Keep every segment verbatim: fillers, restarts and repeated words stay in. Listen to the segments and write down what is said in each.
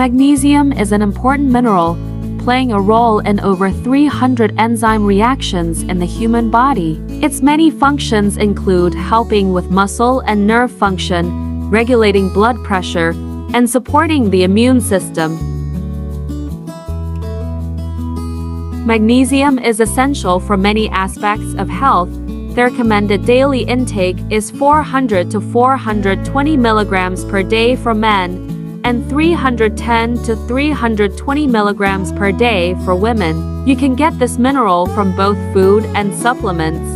Magnesium is an important mineral, playing a role in over three hundred enzyme reactions in the human body. Its many functions include helping with muscle and nerve function, regulating blood pressure, and supporting the immune system. Magnesium is essential for many aspects of health. The recommended daily intake is four hundred to four hundred twenty milligrams per day for men, and three hundred ten to three hundred twenty milligrams per day for women. You can get this mineral from both food and supplements.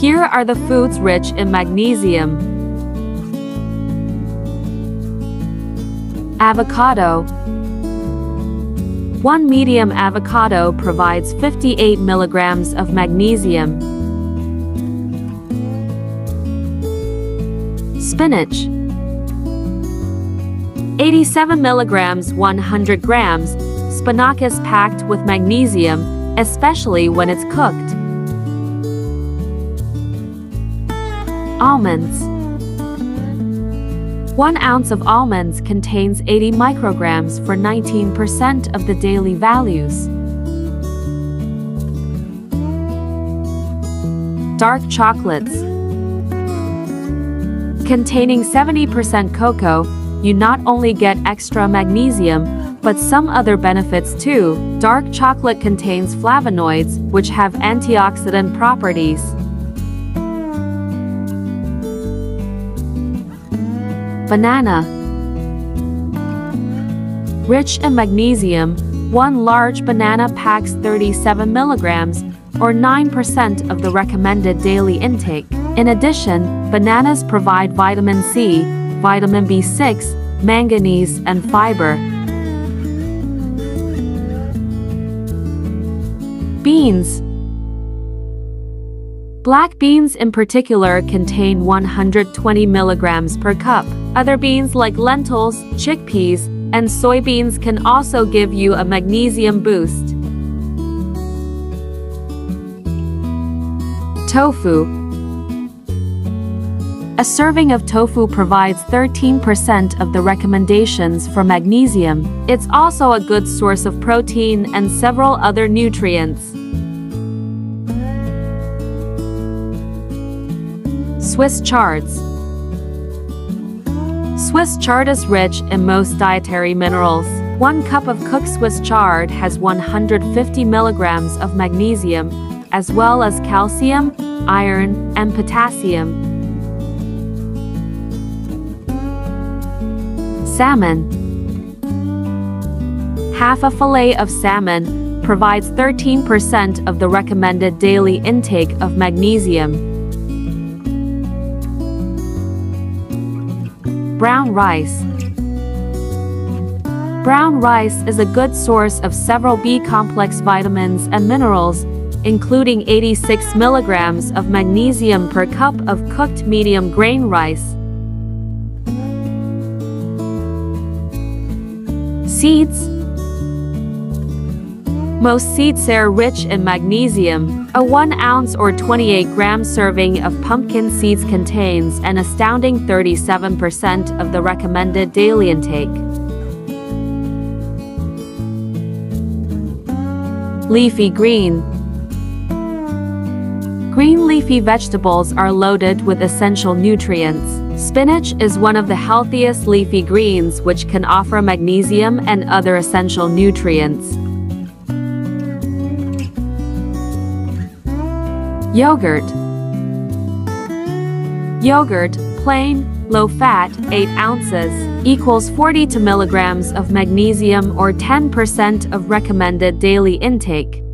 Here are the foods rich in magnesium. Avocado. One medium avocado provides fifty-eight milligrams of magnesium. Spinach. eighty-seven milligrams, one hundred grams. Spinach is packed with magnesium, especially when it's cooked. Almonds. One ounce of almonds contains eighty micrograms for nineteen percent of the daily values. Dark chocolates. Containing seventy percent cocoa, you not only get extra magnesium, but some other benefits too. Dark chocolate contains flavonoids, which have antioxidant properties. Banana. Rich in magnesium, one large banana packs thirty-seven milligrams, or nine percent of the recommended daily intake. In addition, bananas provide vitamin C, vitamin B six, manganese, and fiber. Beans. Black beans in particular contain one hundred twenty milligrams per cup. Other beans like lentils, chickpeas, and soybeans can also give you a magnesium boost. Tofu. A serving of tofu provides thirteen percent of the recommendations for magnesium. It's also a good source of protein and several other nutrients. Swiss chards. Swiss chard is rich in most dietary minerals. One cup of cooked Swiss chard has one hundred fifty milligrams of magnesium, as well as calcium, iron, and potassium. Salmon. Half a fillet of salmon provides thirteen percent of the recommended daily intake of magnesium. Brown rice. Brown rice is a good source of several B-complex vitamins and minerals, including eighty-six milligrams of magnesium per cup of cooked medium grain rice. Seeds. Most seeds are rich in magnesium. A one ounce or twenty-eight gram serving of pumpkin seeds contains an astounding thirty-seven percent of the recommended daily intake. Leafy green. Green leafy vegetables are loaded with essential nutrients. Spinach is one of the healthiest leafy greens, which can offer magnesium and other essential nutrients. Yogurt. Yogurt, plain, low-fat, eight ounces, equals forty-two milligrams of magnesium or ten percent of recommended daily intake.